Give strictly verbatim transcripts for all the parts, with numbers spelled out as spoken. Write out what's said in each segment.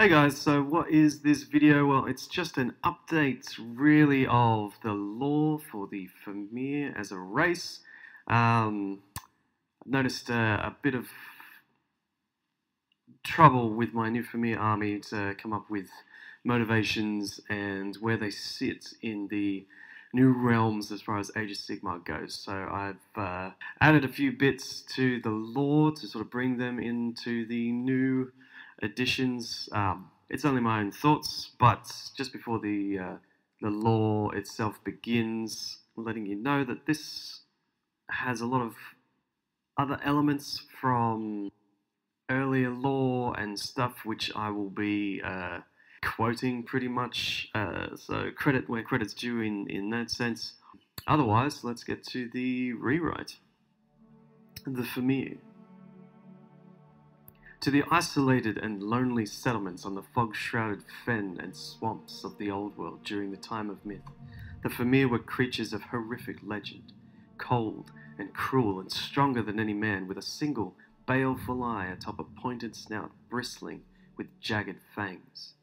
Hey guys, so what is this video? Well, it's just an update really of the lore for the Vermeer as a race. Um, I've noticed uh, a bit of trouble with my new Vermeer army to come up with motivations and where they sit in the new realms as far as Age of Sigmar goes. So I've uh, added a few bits to the lore to sort of bring them into the new additions. Um, it's only my own thoughts, but just before the uh, the lore itself begins, letting you know that this has a lot of other elements from earlier lore and stuff which I will be uh, quoting pretty much, uh, so credit where credit's due in, in that sense. Otherwise, let's get to the rewrite. The Vermeer. To the isolated and lonely settlements on the fog-shrouded fen and swamps of the Old World during the time of myth, the Vermeer were creatures of horrific legend, cold and cruel and stronger than any man, with a single baleful eye atop a pointed snout bristling with jagged fangs.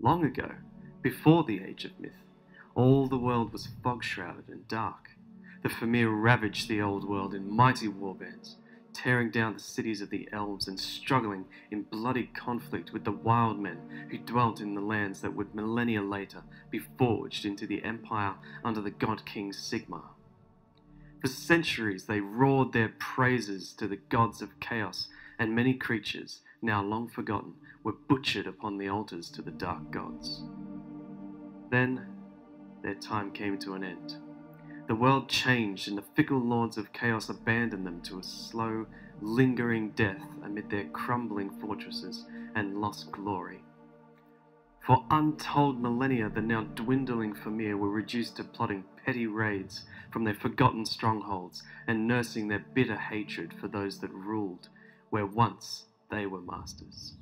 Long ago, before the Age of Myth, all the world was fog-shrouded and dark. The Vermeer ravaged the Old World in mighty warbands, tearing down the cities of the elves and struggling in bloody conflict with the wild men who dwelt in the lands that would millennia later be forged into the empire under the god king Sigmar. For centuries they roared their praises to the gods of chaos, and many creatures, now long forgotten, were butchered upon the altars to the dark gods. Then their time came to an end. The world changed, and the fickle lords of chaos abandoned them to a slow, lingering death amid their crumbling fortresses and lost glory. For untold millennia, the now dwindling Vermeer were reduced to plotting petty raids from their forgotten strongholds and nursing their bitter hatred for those that ruled, where once they were masters.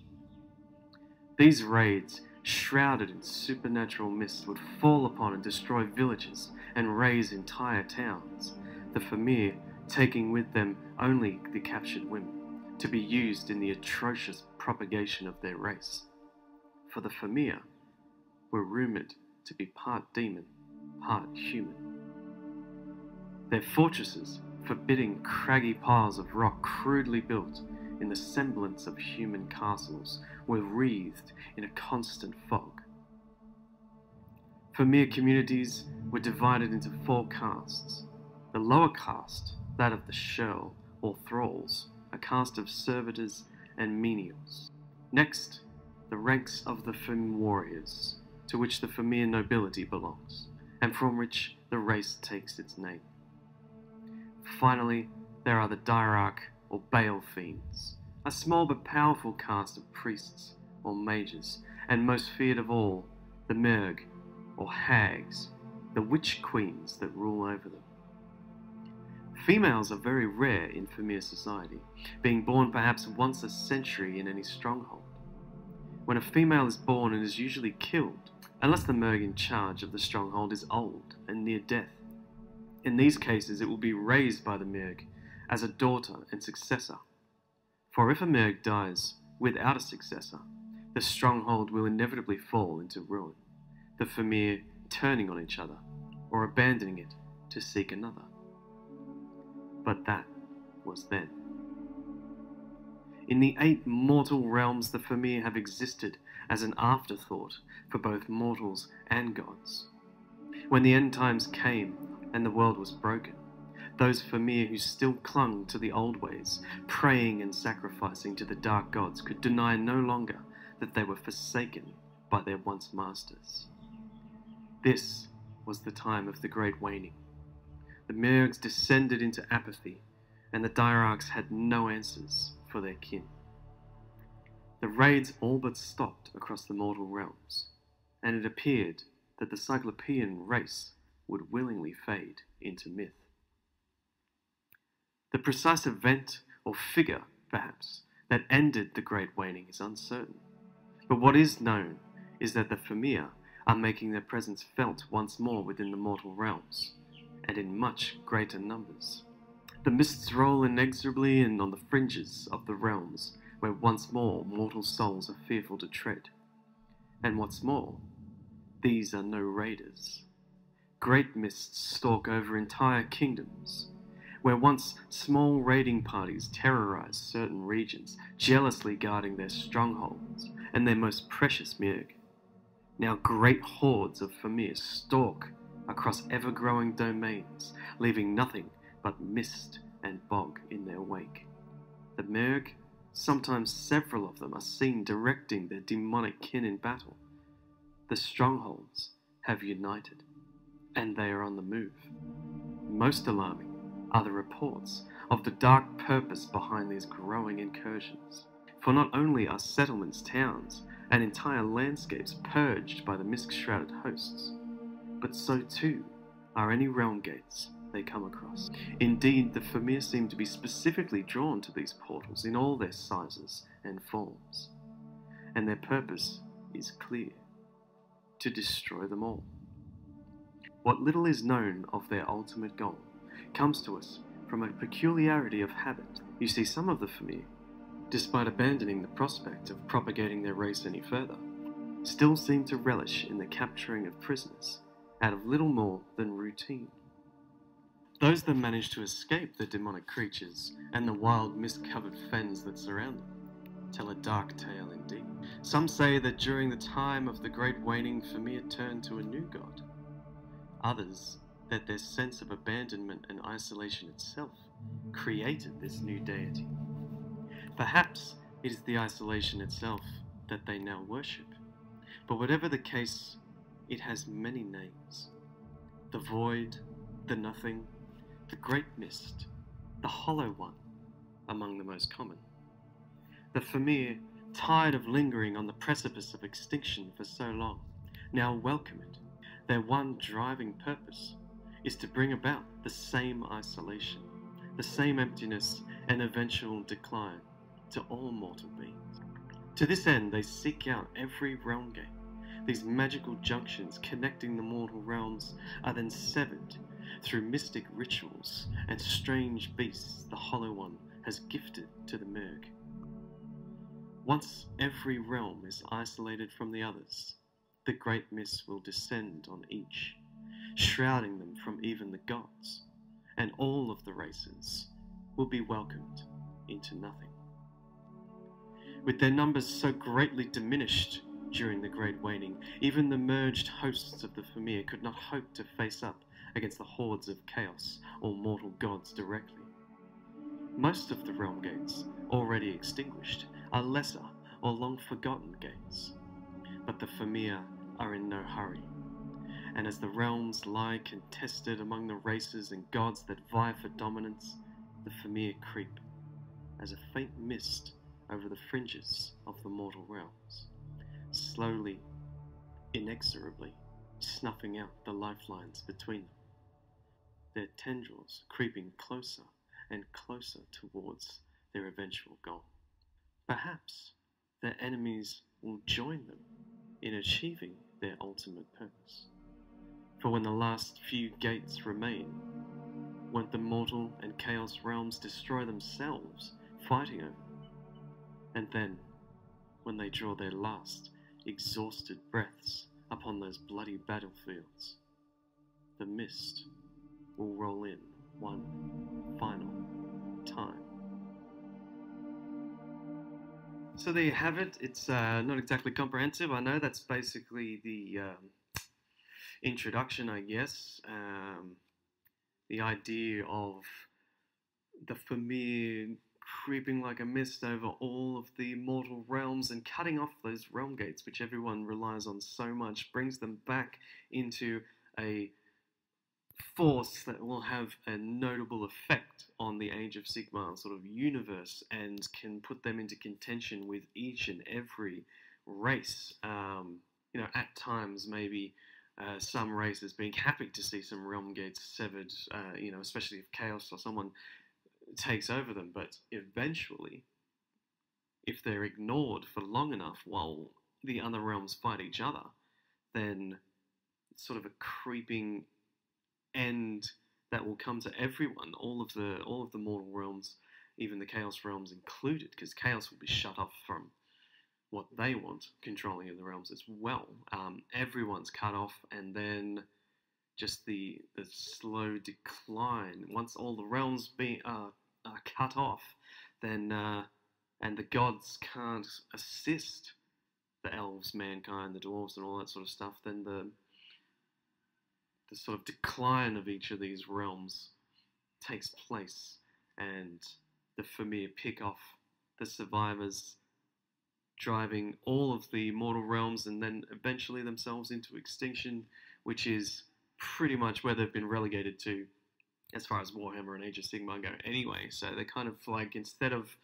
These raids, shrouded in supernatural mist, would fall upon and destroy villages and raze entire towns, the Vermeer taking with them only the captured women, to be used in the atrocious propagation of their race. For the Vermeer were rumoured to be part demon, part human. Their fortresses, forbidding craggy piles of rock crudely built in the semblance of human castles, were wreathed in a constant fog. Vermeer communities were divided into four castes. The lower caste, that of the Shirl, or thralls, a caste of servitors and menials. Next, the ranks of the Femme warriors, to which the Vermeer nobility belongs, and from which the race takes its name. Finally, there are the Dirarch, or Bale Fiends, a small but powerful caste of priests, or mages, and most feared of all, the Meargh, or hags, the witch queens that rule over them. Females are very rare in Vermeer society, being born perhaps once a century in any stronghold. When a female is born, it is usually killed, unless the Meargh in charge of the stronghold is old and near death. In these cases, it will be raised by the Meargh as a daughter and successor. For if a Meargh dies without a successor, the stronghold will inevitably fall into ruin, the Vermeer turning on each other, or abandoning it to seek another. But that was then. In the eight mortal realms, the Vermeer have existed as an afterthought for both mortals and gods. When the End Times came and the world was broken, those Vermeer who still clung to the old ways, praying and sacrificing to the dark gods, could deny no longer that they were forsaken by their once masters. This was the time of the Great Waning. The Mearghs descended into apathy, and the Dirarchs had no answers for their kin. The raids all but stopped across the mortal realms, and it appeared that the Cyclopean race would willingly fade into myth. The precise event, or figure, perhaps, that ended the Great Waning is uncertain, but what is known is that the Vermeer are making their presence felt once more within the mortal realms, and in much greater numbers. The mists roll inexorably in on the fringes of the realms, where once more mortal souls are fearful to tread. And what's more, these are no raiders. Great mists stalk over entire kingdoms, where once small raiding parties terrorized certain regions, jealously guarding their strongholds and their most precious Meargh. Now great hordes of Famir stalk across ever-growing domains, leaving nothing but mist and bog in their wake. The Meargh, sometimes several of them, are seen directing their demonic kin in battle. The strongholds have united, and they are on the move. Most alarming are the reports of the dark purpose behind these growing incursions. For not only are settlements, towns, and entire landscapes purged by the mist-shrouded hosts, but so too are any realm gates they come across. Indeed, the Famir seem to be specifically drawn to these portals in all their sizes and forms, and their purpose is clear: to destroy them all. What little is known of their ultimate goal comes to us from a peculiarity of habit. You see, some of the Famir, despite abandoning the prospect of propagating their race any further, still seem to relish in the capturing of prisoners out of little more than routine. Those that manage to escape the demonic creatures and the wild mist-covered fens that surround them tell a dark tale indeed. Some say that during the time of the Great Waning, Famir turned to a new god. Others that their sense of abandonment and isolation itself created this new deity. Perhaps it is the isolation itself that they now worship. But whatever the case, it has many names: the Void, the Nothing, the Great Mist, the Hollow One, among the most common. The Famir, tired of lingering on the precipice of extinction for so long, now welcome it. Their one driving purpose is to bring about the same isolation, the same emptiness and eventual decline to all mortal beings. To this end, they seek out every realm gate. These magical junctions connecting the mortal realms are then severed through mystic rituals and strange beasts the Hollow One has gifted to the Meargh. Once every realm is isolated from the others, the Great Mist will descend on each, shrouding them from even the gods, and all of the races will be welcomed into nothing. With their numbers so greatly diminished during the Great Waning, even the merged hosts of the Famir could not hope to face up against the hordes of chaos or mortal gods directly. Most of the realm gates, already extinguished, are lesser or long forgotten gates, but the Famir are in no hurry. And as the realms lie contested among the races and gods that vie for dominance, the Famir creep as a faint mist over the fringes of the mortal realms, slowly, inexorably snuffing out the lifelines between them, their tendrils creeping closer and closer towards their eventual goal. Perhaps their enemies will join them in achieving their ultimate purpose. For when the last few gates remain, won't the mortal and chaos realms destroy themselves fighting over them? And then, when they draw their last exhausted breaths upon those bloody battlefields, the mist will roll in one final time. So there you have it. It's uh, not exactly comprehensive. I know that's basically the um, introduction, I guess. Um, the idea of the Famir creeping like a mist over all of the mortal realms and cutting off those realm gates, which everyone relies on so much, brings them back into a force that will have a notable effect on the Age of Sigmar sort of universe and can put them into contention with each and every race. Um, you know, at times maybe uh, some races being happy to see some realm gates severed, uh, you know, especially if chaos or someone takes over them, but eventually, if they're ignored for long enough while the other realms fight each other, then it's sort of a creeping end that will come to everyone, all of the all of the mortal realms even the Chaos Realms included, because Chaos will be shut off from what they want controlling of the realms as well. Um, everyone's cut off, and then just the the slow decline. Once all the realms be uh, are cut off, then uh, and the gods can't assist the elves, mankind, the dwarves, and all that sort of stuff, then the the sort of decline of each of these realms takes place, and the Familiar pick off the survivors, driving all of the mortal realms and then eventually themselves into extinction, which is pretty much where they've been relegated to as far as Warhammer and Age of Sigmar go anyway. So they're kind of like, instead of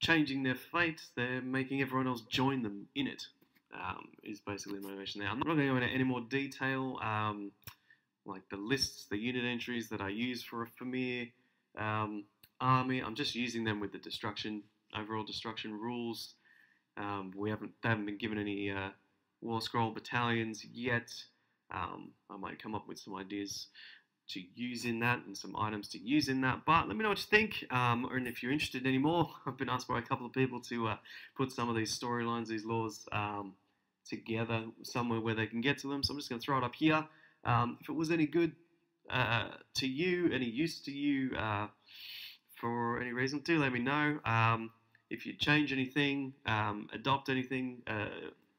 changing their fate, they're making everyone else join them in it, um, is basically the motivation there. I'm not going to go into any more detail, um, like the lists, the unit entries that I use for a Familiar um, army. I'm just using them with the destruction, overall destruction rules. Um, we haven't, they haven't been given any uh, War Scroll battalions yet. Um, I might come up with some ideas to use in that and some items to use in that, but let me know what you think, um, and if you're interested anymore. I've been asked by a couple of people to uh, put some of these storylines, these laws, um, together somewhere where they can get to them, so I'm just going to throw it up here. Um, if it was any good uh, to you, any use to you, uh, for any reason, do let me know. Um, if you change anything, um, adopt anything, uh,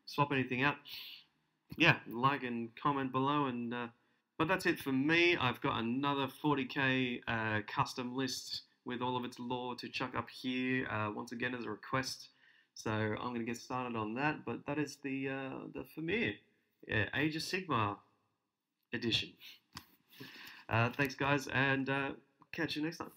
swap anything out, yeah, like and comment below, and uh, but that's it for me. I've got another forty K uh, custom list with all of its lore to chuck up here, uh, once again as a request, so I'm going to get started on that. But that is the, uh, the Familiar, yeah, Age of Sigmar edition. Uh, thanks guys, and uh, catch you next time.